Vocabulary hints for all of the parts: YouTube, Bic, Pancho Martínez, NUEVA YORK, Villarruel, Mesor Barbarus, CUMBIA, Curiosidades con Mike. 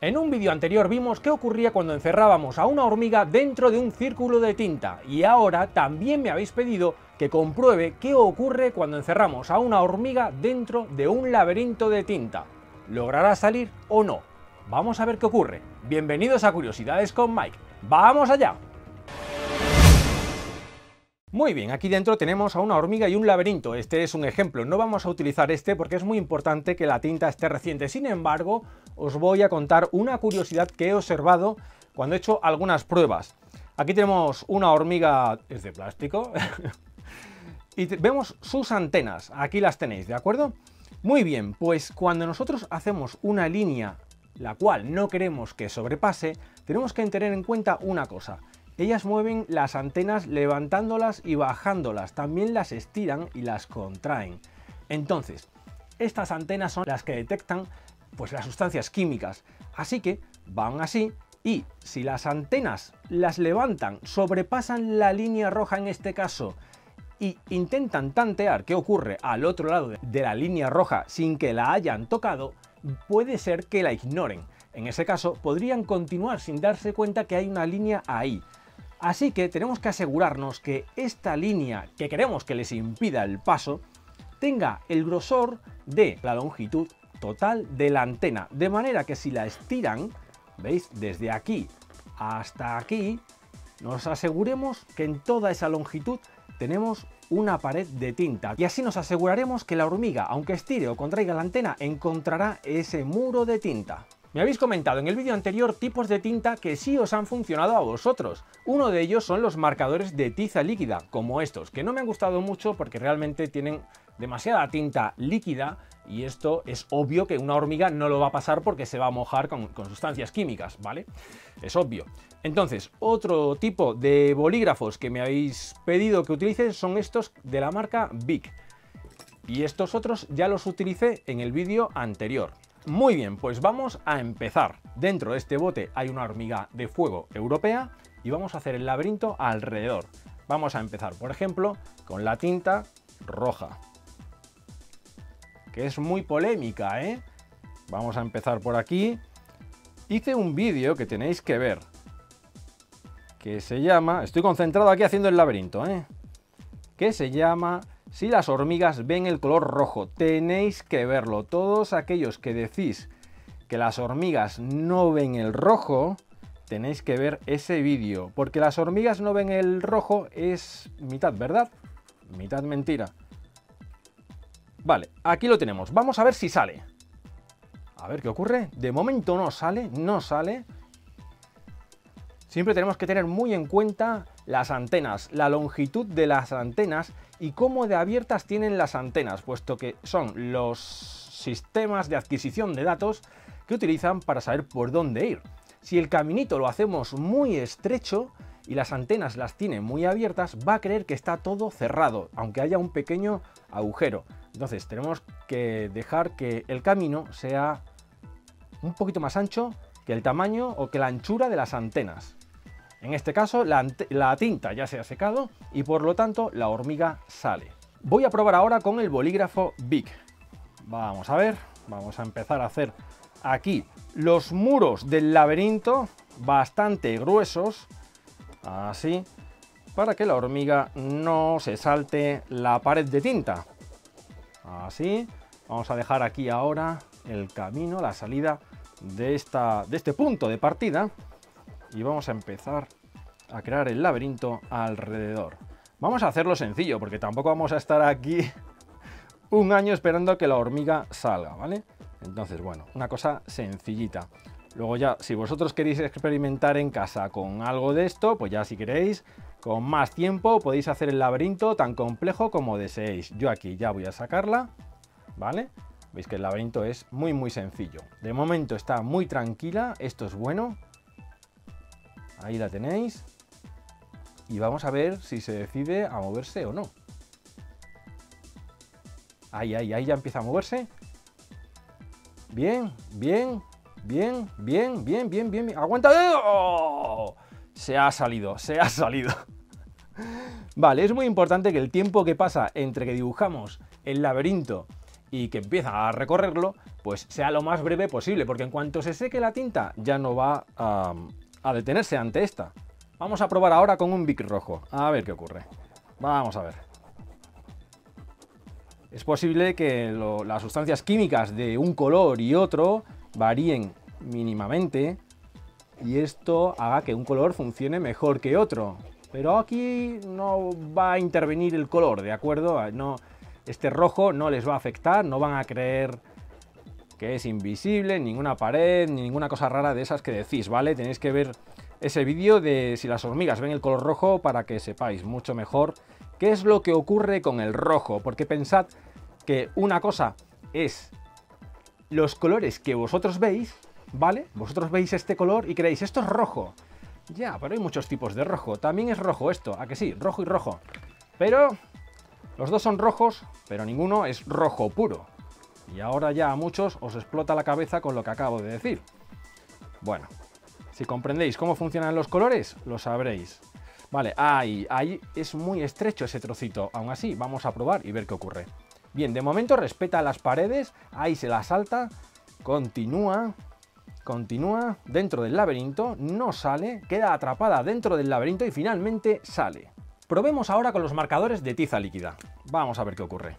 En un vídeo anterior vimos qué ocurría cuando encerrábamos a una hormiga dentro de un círculo de tinta, y ahora también me habéis pedido que compruebe qué ocurre cuando encerramos a una hormiga dentro de un laberinto de tinta. ¿Logrará salir o no? Vamos a ver qué ocurre. Bienvenidos a Curiosidades con Mike. ¡Vamos allá! Muy bien, aquí dentro tenemos a una hormiga y un laberinto. Este es un ejemplo, no vamos a utilizar este porque es muy importante que la tinta esté reciente. Sin embargo, os voy a contar una curiosidad que he observado cuando he hecho algunas pruebas. Aquí tenemos una hormiga, es de plástico, y vemos sus antenas, aquí las tenéis, ¿de acuerdo? Muy bien, pues cuando nosotros hacemos una línea la cual no queremos que sobrepase, tenemos que tener en cuenta una cosa. Ellas mueven las antenas levantándolas y bajándolas, también las estiran y las contraen. Entonces, estas antenas son las que detectan pues, las sustancias químicas, así que van así y si las antenas las levantan, sobrepasan la línea roja en este caso y intentan tantear qué ocurre al otro lado de la línea roja sin que la hayan tocado, puede ser que la ignoren. En ese caso, podrían continuar sin darse cuenta que hay una línea ahí. Así que tenemos que asegurarnos que esta línea que queremos que les impida el paso tenga el grosor de la longitud total de la antena, de manera que si la estiran, ¿veis? Desde aquí hasta aquí, nos aseguremos que en toda esa longitud tenemos una pared de tinta y así nos aseguraremos que la hormiga, aunque estire o contraiga la antena, encontrará ese muro de tinta. Me habéis comentado en el vídeo anterior tipos de tinta que sí os han funcionado a vosotros. Uno de ellos son los marcadores de tiza líquida, como estos, que no me han gustado mucho porque realmente tienen demasiada tinta líquida y esto es obvio que una hormiga no lo va a pasar porque se va a mojar con sustancias químicas, ¿vale? Es obvio. Entonces, otro tipo de bolígrafos que me habéis pedido que utilice son estos de la marca Bic. Y estos otros ya los utilicé en el vídeo anterior. Muy bien, pues vamos a empezar. Dentro de este bote hay una hormiga de fuego europea y vamos a hacer el laberinto alrededor. Vamos a empezar, por ejemplo, con la tinta roja, que es muy polémica, ¿eh? Vamos a empezar por aquí. Hice un vídeo que tenéis que ver, que se llama... Estoy concentrado aquí haciendo el laberinto, ¿eh? Que se llama... Si las hormigas ven el color rojo, tenéis que verlo. Todos aquellos que decís que las hormigas no ven el rojo, tenéis que ver ese vídeo. Porque las hormigas no ven el rojo es mitad verdad, mitad mentira. Vale, aquí lo tenemos. Vamos a ver si sale. A ver qué ocurre. De momento no sale, no sale. Siempre tenemos que tener muy en cuenta las antenas, la longitud de las antenas y cómo de abiertas tienen las antenas, puesto que son los sistemas de adquisición de datos que utilizan para saber por dónde ir. Si el caminito lo hacemos muy estrecho y las antenas las tiene muy abiertas, va a creer que está todo cerrado, aunque haya un pequeño agujero. Entonces tenemos que dejar que el camino sea un poquito más ancho que el tamaño o que la anchura de las antenas. En este caso, la tinta ya se ha secado y por lo tanto la hormiga sale. Voy a probar ahora con el bolígrafo Bic. Vamos a ver, vamos a empezar a hacer aquí los muros del laberinto bastante gruesos, así, para que la hormiga no se salte la pared de tinta. Así, vamos a dejar aquí ahora el camino, la salida de este punto de partida. Y vamos a empezar a crear el laberinto alrededor. Vamos a hacerlo sencillo, porque tampoco vamos a estar aquí un año esperando a que la hormiga salga, ¿vale? Entonces, bueno, una cosa sencillita. Luego ya, si vosotros queréis experimentar en casa con algo de esto, pues ya si queréis, con más tiempo, podéis hacer el laberinto tan complejo como deseéis. Yo aquí ya voy a sacarla, ¿vale? Veis que el laberinto es muy, muy sencillo. De momento está muy tranquila, esto es bueno. Ahí la tenéis y vamos a ver si se decide a moverse o no. Ahí, ahí, ahí ya empieza a moverse. Bien, bien, bien, bien, bien, bien, bien, bien. ¡Aguanta! ¡Oh! Se ha salido, se ha salido. Vale, es muy importante que el tiempo que pasa entre que dibujamos el laberinto y que empieza a recorrerlo, pues sea lo más breve posible, porque en cuanto se seque la tinta ya no va a detenerse ante esta. Vamos a probar ahora con un Bic rojo, a ver qué ocurre. Vamos a ver. Es posible que las sustancias químicas de un color y otro varíen mínimamente y esto haga que un color funcione mejor que otro. Pero aquí no va a intervenir el color, ¿de acuerdo? No, este rojo no les va a afectar, no van a creer que es invisible, ninguna pared, ni ninguna cosa rara de esas que decís, ¿vale? Tenéis que ver ese vídeo de si las hormigas ven el color rojo para que sepáis mucho mejor qué es lo que ocurre con el rojo, porque pensad que una cosa es los colores que vosotros veis, ¿vale? Vosotros veis este color y creéis, esto es rojo. Ya, pero hay muchos tipos de rojo. También es rojo esto, ¿a que sí? Rojo y rojo. Pero los dos son rojos, pero ninguno es rojo puro. Y ahora ya a muchos os explota la cabeza con lo que acabo de decir. Bueno, si comprendéis cómo funcionan los colores, lo sabréis. Vale, ahí es muy estrecho ese trocito. Aún así, vamos a probar y ver qué ocurre. Bien, de momento respeta las paredes, ahí se la salta, continúa dentro del laberinto, no sale, queda atrapada dentro del laberinto y finalmente sale. Probemos ahora con los marcadores de tiza líquida. Vamos a ver qué ocurre.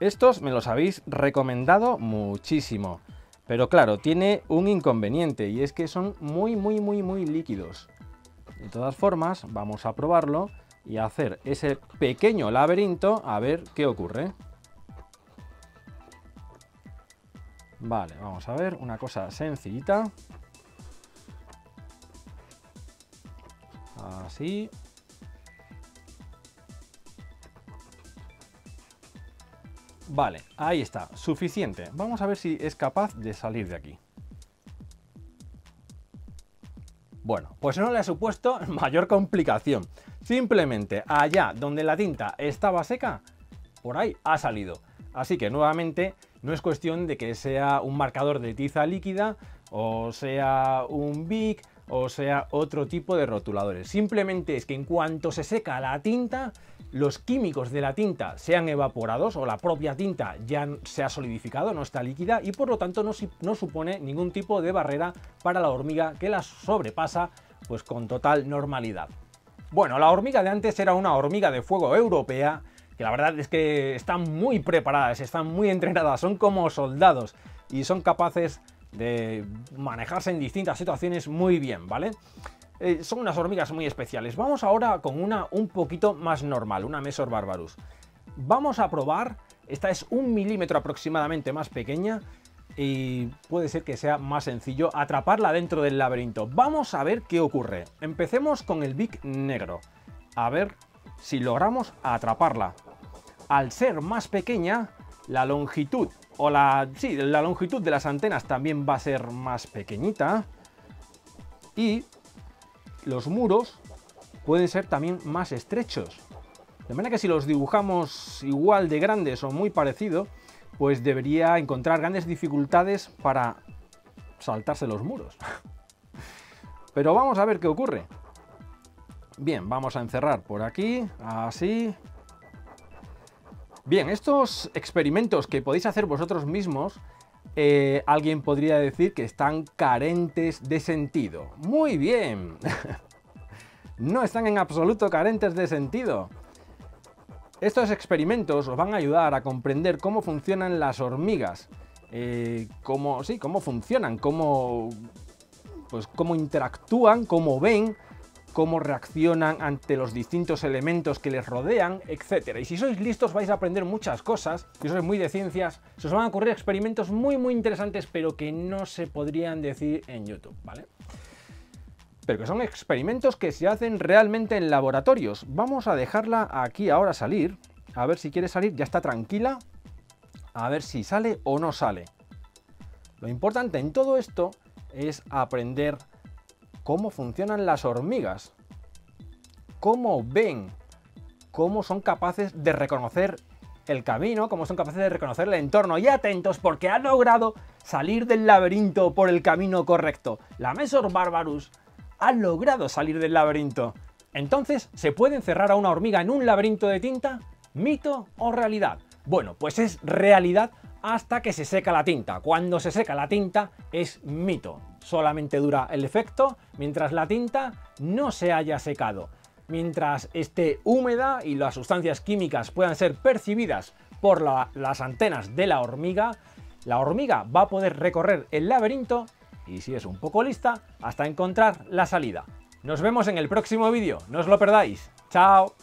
Estos me los habéis recomendado muchísimo, pero claro, tiene un inconveniente y es que son muy líquidos. De todas formas, vamos a probarlo y a hacer ese pequeño laberinto a ver qué ocurre. Vale, vamos a ver, una cosa sencillita. Así. Vale, ahí está, suficiente. Vamos a ver si es capaz de salir de aquí. Bueno, pues no le ha supuesto mayor complicación. Simplemente allá donde la tinta estaba seca, por ahí ha salido. Así que nuevamente no es cuestión de que sea un marcador de tiza líquida o sea un Bic o sea otro tipo de rotuladores. Simplemente es que en cuanto se seca la tinta, los químicos de la tinta se han evaporados o la propia tinta ya se ha solidificado, no está líquida y por lo tanto no supone ningún tipo de barrera para la hormiga que la sobrepasa pues con total normalidad. Bueno, la hormiga de antes era una hormiga de fuego europea. La verdad es que están muy preparadas, están muy entrenadas, son como soldados y son capaces de manejarse en distintas situaciones muy bien, ¿vale? Son unas hormigas muy especiales. Vamos ahora con una un poquito más normal, una Mesor Barbarus. Vamos a probar, esta es 1 milímetro aproximadamente más pequeña y puede ser que sea más sencillo atraparla dentro del laberinto. Vamos a ver qué ocurre. Empecemos con el Bic negro, a ver si logramos atraparla. Al ser más pequeña, la longitud o la longitud de las antenas también va a ser más pequeñita y los muros pueden ser también más estrechos. De manera que si los dibujamos igual de grandes o muy parecido, pues debería encontrar grandes dificultades para saltarse los muros. Pero vamos a ver qué ocurre. Bien, vamos a encerrar por aquí, así. Bien, estos experimentos que podéis hacer vosotros mismos, alguien podría decir que están carentes de sentido. ¡Muy bien! No están en absoluto carentes de sentido. Estos experimentos os van a ayudar a comprender cómo funcionan las hormigas. Cómo funcionan, cómo interactúan, cómo ven, cómo reaccionan ante los distintos elementos que les rodean, etc. Y si sois listos vais a aprender muchas cosas, si sois muy de ciencias, se os van a ocurrir experimentos muy interesantes, pero que no se podrían decir en YouTube, ¿vale? Pero que son experimentos que se hacen realmente en laboratorios. Vamos a dejarla aquí ahora salir, a ver si quiere salir, ya está tranquila, a ver si sale o no sale. Lo importante en todo esto es aprender cómo funcionan las hormigas, cómo ven, cómo son capaces de reconocer el camino, cómo son capaces de reconocer el entorno. Y atentos porque ha logrado salir del laberinto por el camino correcto. La Mesor Barbarus ha logrado salir del laberinto. Entonces, ¿se puede encerrar a una hormiga en un laberinto de tinta? ¿Mito o realidad? Bueno, pues es realidad hasta que se seca la tinta. Cuando se seca la tinta es mito. Solamente dura el efecto mientras la tinta no se haya secado. Mientras esté húmeda y las sustancias químicas puedan ser percibidas por las antenas de la hormiga va a poder recorrer el laberinto, y si es un poco lista, hasta encontrar la salida. Nos vemos en el próximo vídeo, no os lo perdáis. ¡Chao!